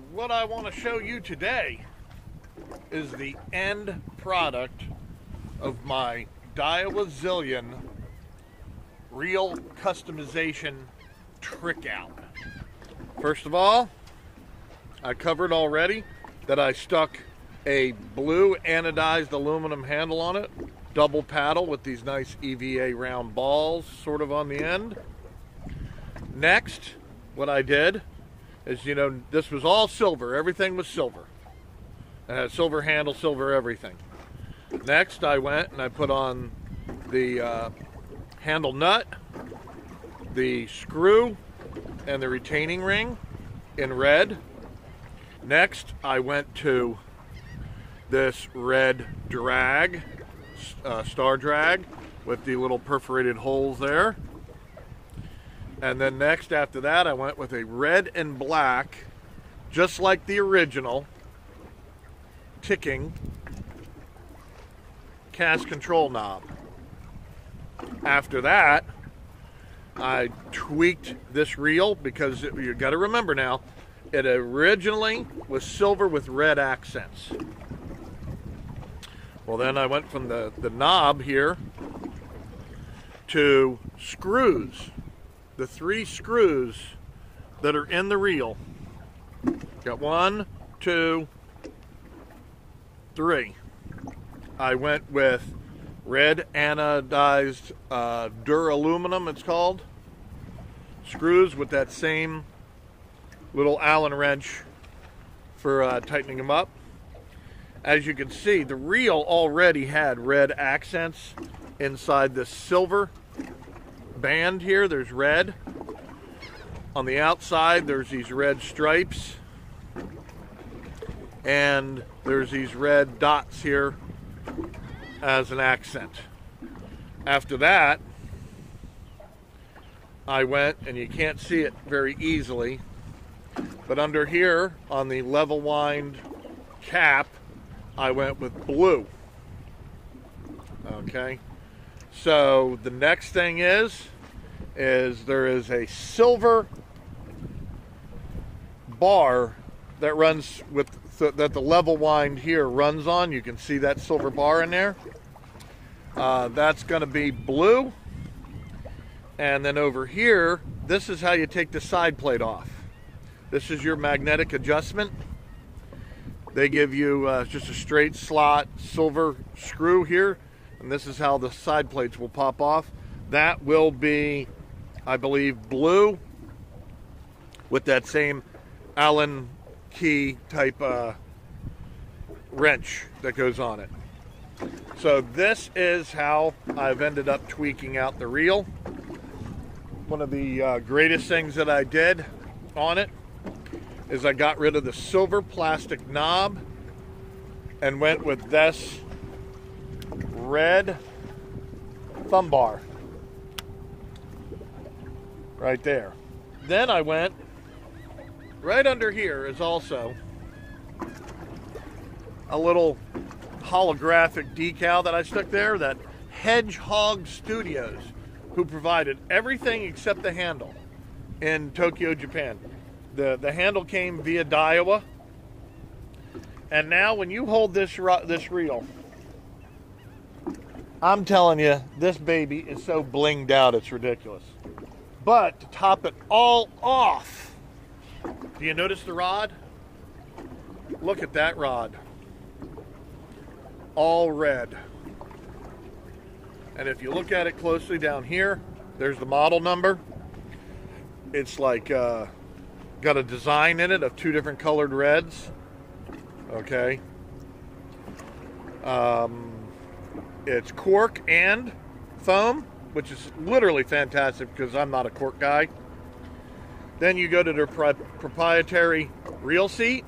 And what I want to show you today is the end product of my Daiwa Zillion real customization trick out. First of all, I covered already that I stuck a blue anodized aluminum handle on it, double paddle with these nice EVA round balls sort of on the end. Next, what I did is, you know, this was all silver, everything was silver. It had a silver handle, silver everything. Next, I went and I put on the handle nut, the screw, and the retaining ring in red. Next, I went to this red drag, star drag, with the little perforated holes there. And then next, after that, I went with a red and black, just like the original, ticking cast control knob. After that, I tweaked this reel because you got to remember now, it originally was silver with red accents. Well, then I went from the knob here to screws. The three screws that are in the reel. Got 1, 2, 3. I went with red anodized duraluminum, it's called. Screws with that same little Allen wrench for tightening them up. As you can see, the reel already had red accents inside this silver band here. There's red. On the outside, there's these red stripes. And there's these red dots here as an accent. After that, I went, and you can't see it very easily, but under here on the level wind cap, I went with blue. Okay, so the next thing is there is a silver bar that runs with that the level wind here runs on. You can see that silver bar in there. That's going to be blue. And then over here, this is how you take the side plate off. This is your magnetic adjustment. They give you just a straight slot silver screw here, and this is how the side plates will pop off. That will be, I believe, blue with that same Allen key type wrench that goes on it. So this is how I've ended up tweaking out the reel. One of the greatest things that I did on it is I got rid of the silver plastic knob and went with this red thumb bar right there. Then I went right under here is also a little holographic decal that I stuck there, that Hedgehog Studios, who provided everything except the handle in Tokyo, Japan. The handle came via Daiwa, and now when you hold this reel, I'm telling you, this baby is so blinged out, it's ridiculous. But to top it all off, do you notice the rod? Look at that rod. All red. And if you look at it closely down here, there's the model number. It's like... got a design in it of two different colored reds. Okay. It's cork and foam, which is literally fantastic because I'm not a cork guy. Then you go to their proprietary reel seat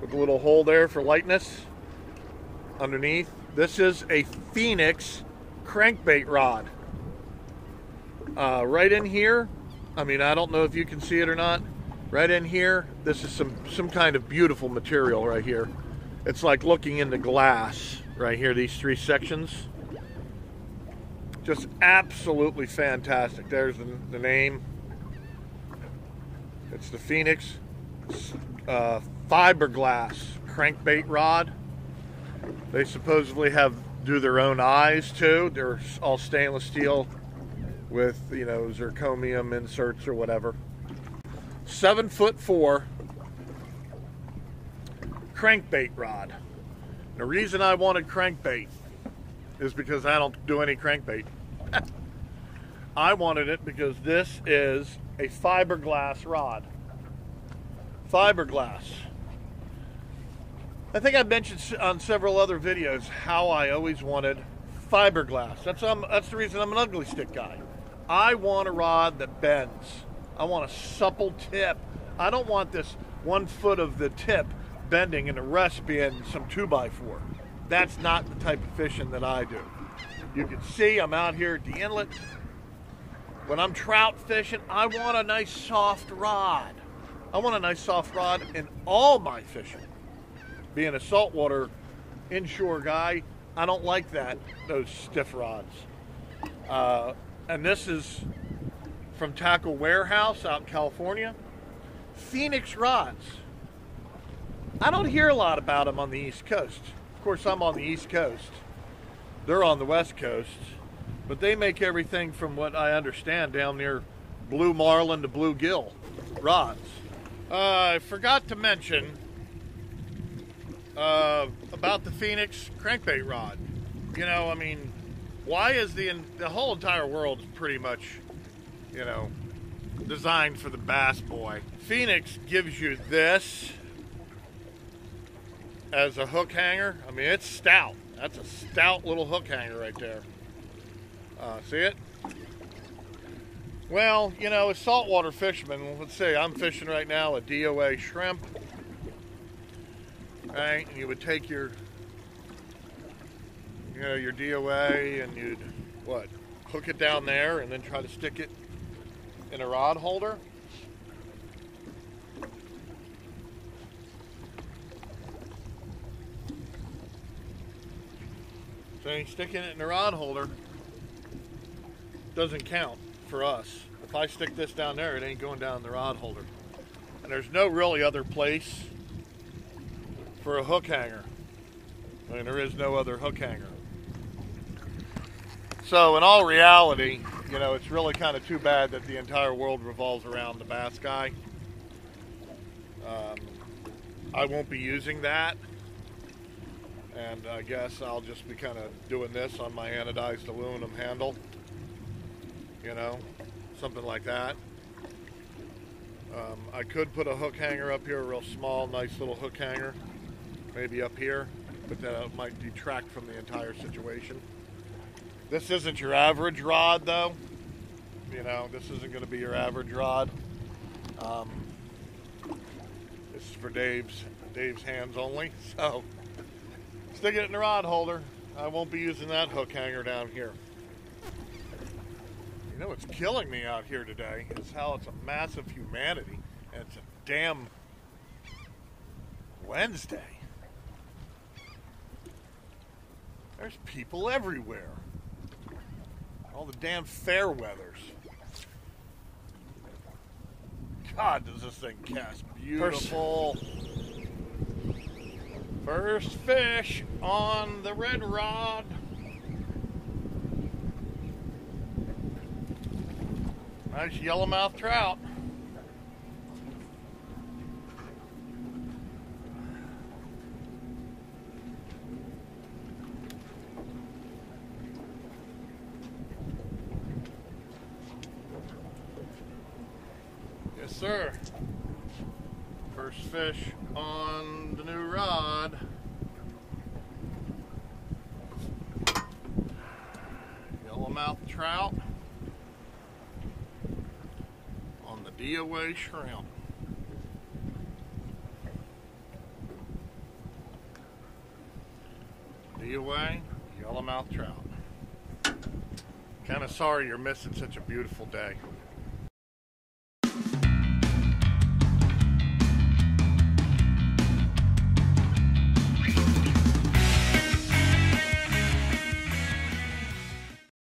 with a little hole there for lightness underneath. This is a Phenix crankbait rod. Right in here, I mean, I don't know if you can see it or not. Right in here, this is some kind of beautiful material right here. It's like looking into glass right here, these three sections. Just absolutely fantastic. There's the name. It's the Phenix fiberglass crankbait rod. They supposedly do their own eyes too. They're all stainless steel with, you know, zirconium inserts or whatever. 7'4" crankbait rod. The reason I wanted crankbait is because I don't do any crankbait. I wanted it because this is a fiberglass rod. Fiberglass. I think I mentioned on several other videos how I always wanted fiberglass. That's the reason I'm an Ugly Stick guy. I want a rod that bends. I want a supple tip. I don't want this 1 foot of the tip bending and the rest being some 2x4. That's not the type of fishing that I do. You can see I'm out here at the inlet. When I'm trout fishing, I want a nice soft rod. I want a nice soft rod in all my fishing. Being a saltwater inshore guy, I don't like those stiff rods. And this is from Tackle Warehouse out in California. Phenix rods. I don't hear a lot about them on the East Coast. Of course, I'm on the East Coast. They're on the West Coast. But they make everything from what I understand down near blue marlin to bluegill rods. I forgot to mention about the Phenix crankbait rod. You know, I mean, why is the whole entire world pretty much, you know, designed for the bass boy? Phenix gives you this as a hook hanger. I mean, it's stout. That's a stout little hook hanger right there. See it? Well, you know, as saltwater fishermen, let's say I'm fishing right now a DOA shrimp. Right, and you would take your, you know, your DOA and you'd, what, hook it down there and then try to stick it in a rod holder. So you're sticking it in a rod holder doesn't count for us. If I stick this down there, it ain't going down the rod holder. And there's no really other place for a hook hanger. I mean, there is no other hook hanger. So in all reality, you know, it's really kind of too bad that the entire world revolves around the bass guy. I won't be using that. And I guess I'll just be kind of doing this on my anodized aluminum handle. You know, something like that. I could put a hook hanger up here, a real small, nice little hook hanger. Maybe up here, but that might detract from the entire situation. This isn't your average rod, though. You know, this isn't going to be your average rod. This is for Dave's hands only. So, stick it in the rod holder. I won't be using that hook hanger down here. You know what's killing me out here today is how it's a massive humanity, and it's a damn Wednesday. There's people everywhere. All the damn fair weathers. God, does this thing cast beautiful. First fish on the red rod. Nice yellowmouth trout. Yes, sir. First fish on the new rod. Yellowmouth trout. DOA shrimp. DOA, yellowmouth trout. Kind of sorry you're missing such a beautiful day.